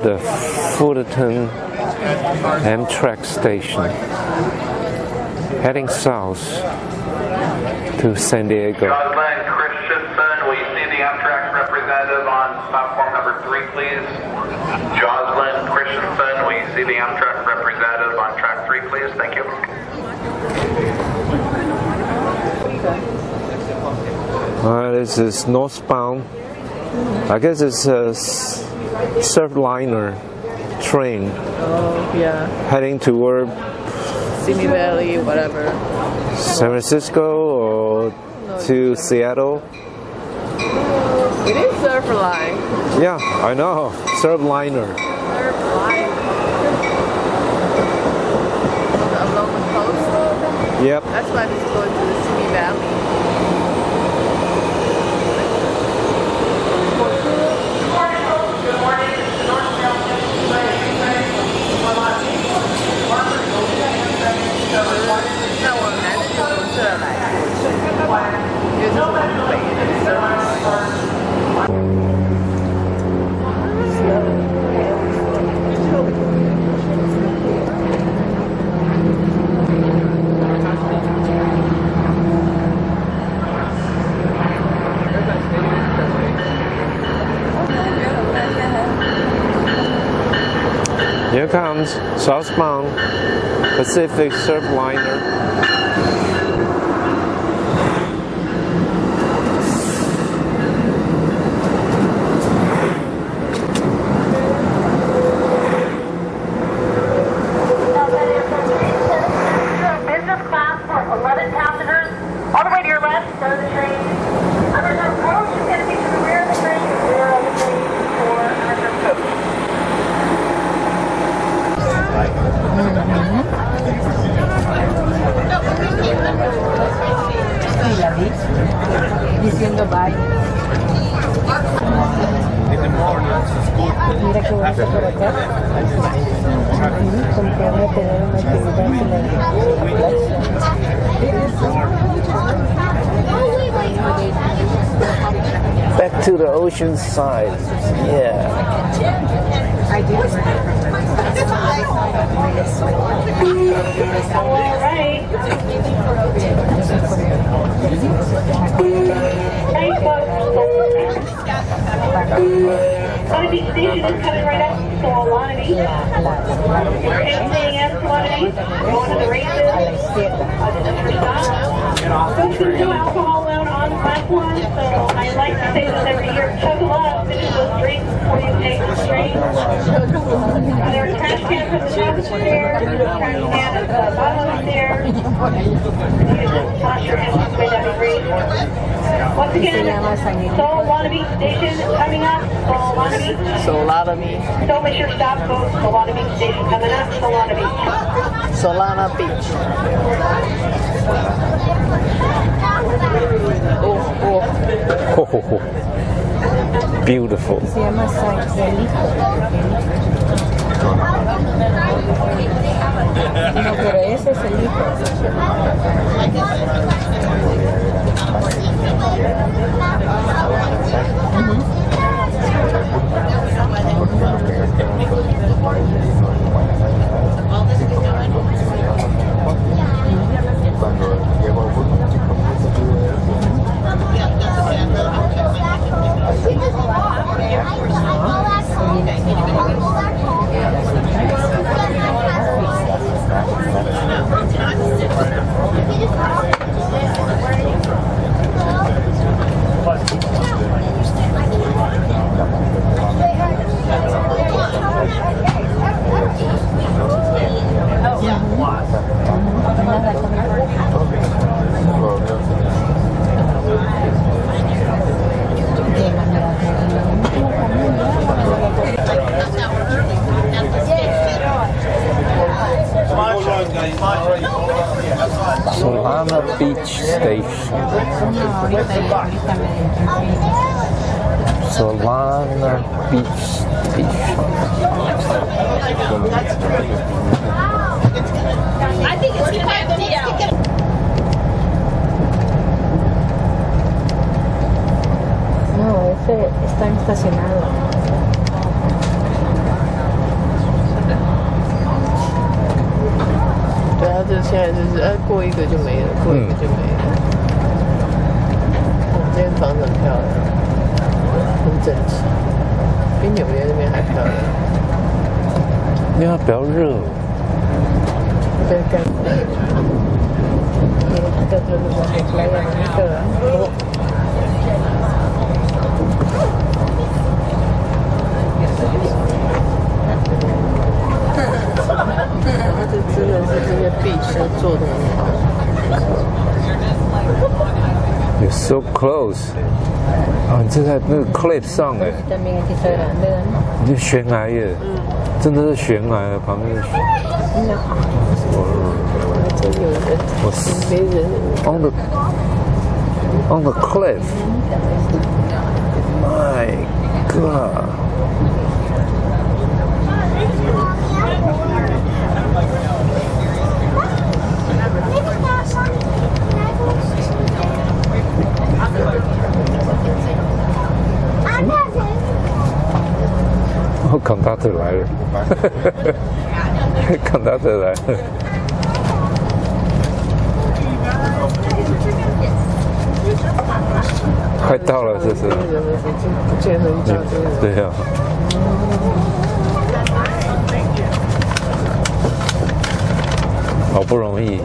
at the Fullerton Amtrak station, heading south to San Diego. Joslyn Christensen, will you see the Amtrak representative on platform number 3, please? Joslyn Christensen, will you see the Amtrak representative on track 3, please? Thank you. Alright, this is northbound. I guess it's a Surfliner train. Oh, yeah. Heading toward Simi Valley, whatever. San Francisco or no, to Seattle. It is Surfline. Yeah, I know. Surfliner. Along the coast? Yep. That's why this is going to the Simi Valley. Here comes southbound Pacific Surfliner. Back to the ocean side. Yeah. Solana Beach station is coming right up to Solana Beach. We're entering at Solana Beach, going to the races. Folks do alcohol loan on platform, so I like to say this every year. Chug a lot, finish those drinks before you take the train. There are trash cans at the top of the stairs, there's a trash can at the bottom of the stairs. If you just wash your hands this way, that'd be great. Once again, Solana Beach station coming up. Solana Beach. Don't miss your stop, folks. Solana Beach station coming up. Solana Beach. Solana Beach. Oh, oh. Oh, beautiful. Solana Beach station. Solana Beach station. I think it's $5. No, ese está estacionado. 现在就是过一个就没了，过一个就没了。我们这边房子很漂亮，很整齐，比纽约那边还漂亮。你要不要热？在干什么？ You're so close. Oh, 你这在那个 cliff 上哎，这悬崖耶，真的是悬崖啊，旁边。On the cliff. My God. Oh, conductor 来了，conductor 来了。 快到了，这是。对呀。好不容易。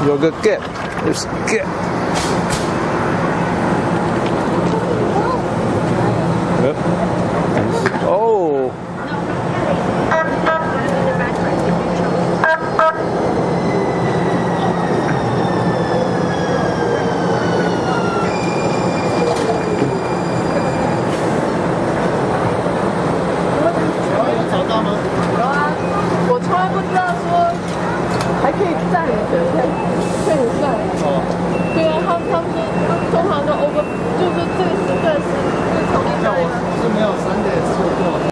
There's a gap.